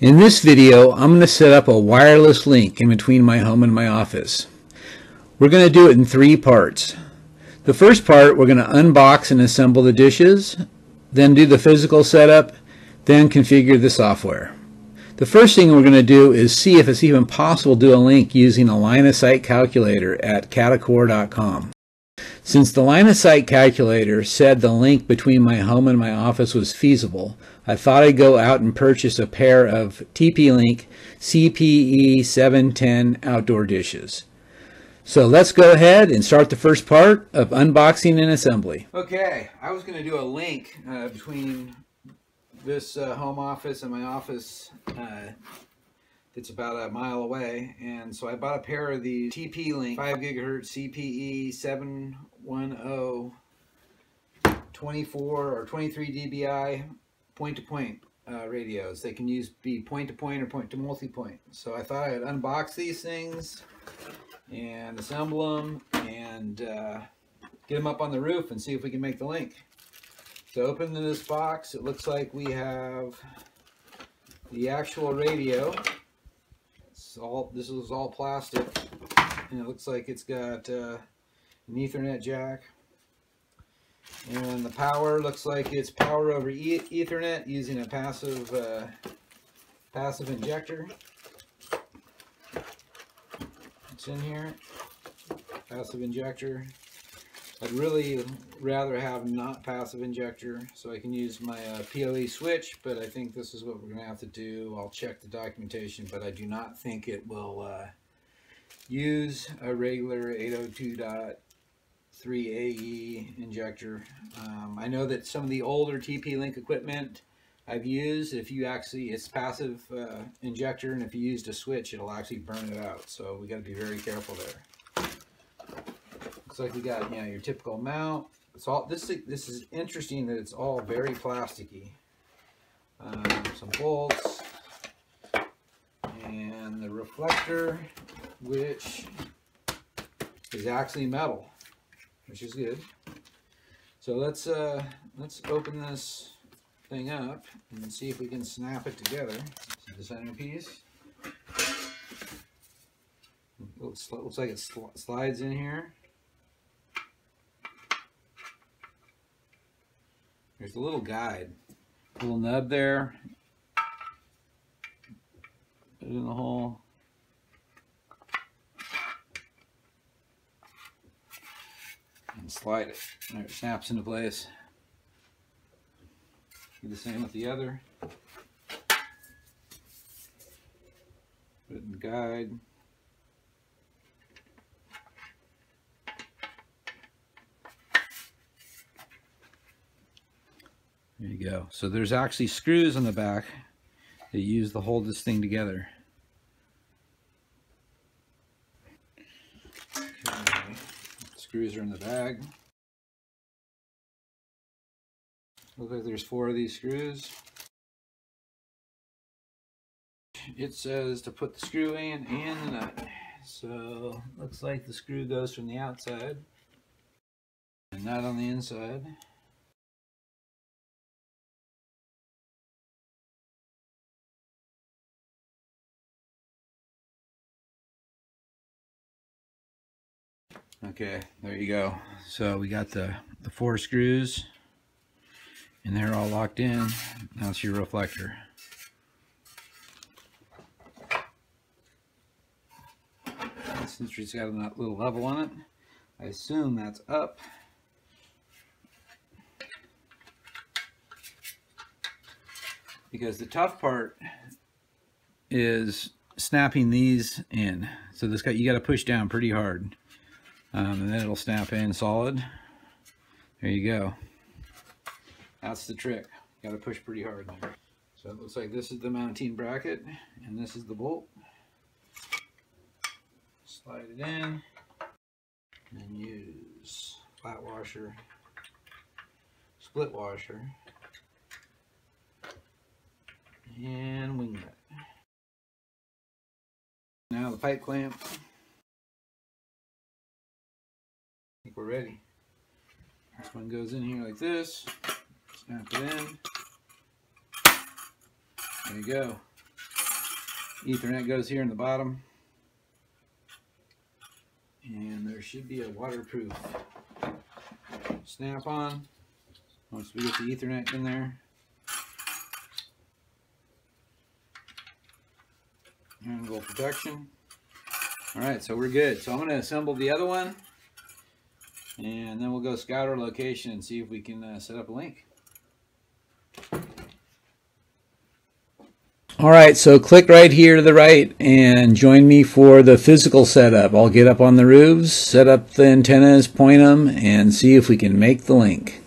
In this video, I'm going to set up a wireless link in between my home and my office. We're going to do it in three parts. The first part, we're going to unbox and assemble the dishes, then do the physical setup, then configure the software. The first thing we're going to do is see if it's even possible to do a link using a line-of-sight calculator at scadacore.com. Since the line-of-sight calculator said the link between my home and my office was feasible, I thought I'd go out and purchase a pair of TP-Link CPE-710 outdoor dishes. So let's go ahead and start the first part of unboxing and assembly. Okay, I was going to do a link between this home office and my office that's about a mile away, and so I bought a pair of the TP-Link 5 gigahertz CPE-710 24 or 23 dbi point-to-point radios. They can be point-to-point or point-to-multipoint. So I thought I'd unbox these things and assemble them and get them up on the roof and see if we can make the link. So opening this box, it looks like we have the actual radio. This is all plastic, and it looks like it's got an Ethernet jack, and the power looks like it's power over Ethernet using a passive injector. It's in here, passive injector. I'd really rather have not passive injector so I can use my PoE switch, but I think this is what we're going to have to do. I'll check the documentation, but I do not think it will use a regular 802.3AE injector. I know that some of the older TP-Link equipment I've used, if you actually, it's passive injector, and if you used a switch, it'll actually burn it out. So we got to be very careful there. Looks like we got, you know, your typical mount. It's all this is interesting that it's all very plasticky. Some bolts and the reflector, which is actually metal, which is good. So let's open this thing up and see if we can snap it together. So the center piece. Looks like it slides in here. There's a little guide, a little nub there, put it in the hole. And slide it. There, it snaps into place. Do the same with the other. Put it in the guide. There you go. So there's actually screws on the back that you use to hold this thing together. Okay. Screws are in the bag. Looks like there's 4 of these screws. It says to put the screw in and the nut. So looks like the screw goes from the outside and not on the inside. Okay, there you go. So we got the 4 screws, and they're all locked in. Now it's your reflector. Since it's got a little level on it, I assume that's up. Because the tough part is snapping these in. So this you got to push down pretty hard. And then it'll snap in solid. There you go. That's the trick. Got to push pretty hard there. So it looks like this is the mounting bracket, and this is the bolt. Slide it in, and use flat washer, split washer, and wing nut. Now the pipe clamp. We're ready. This one goes in here like this, snap it in, there you go. Ethernet goes here in the bottom, and there should be a waterproof snap-on once we get the Ethernet in there. And go protection. Alright, so we're good. So I'm going to assemble the other one, and then we'll go scout our location and see if we can set up a link. Alright, so click right here to the right and join me for the physical setup. I'll get up on the roofs, set up the antennas, point them, and see if we can make the link.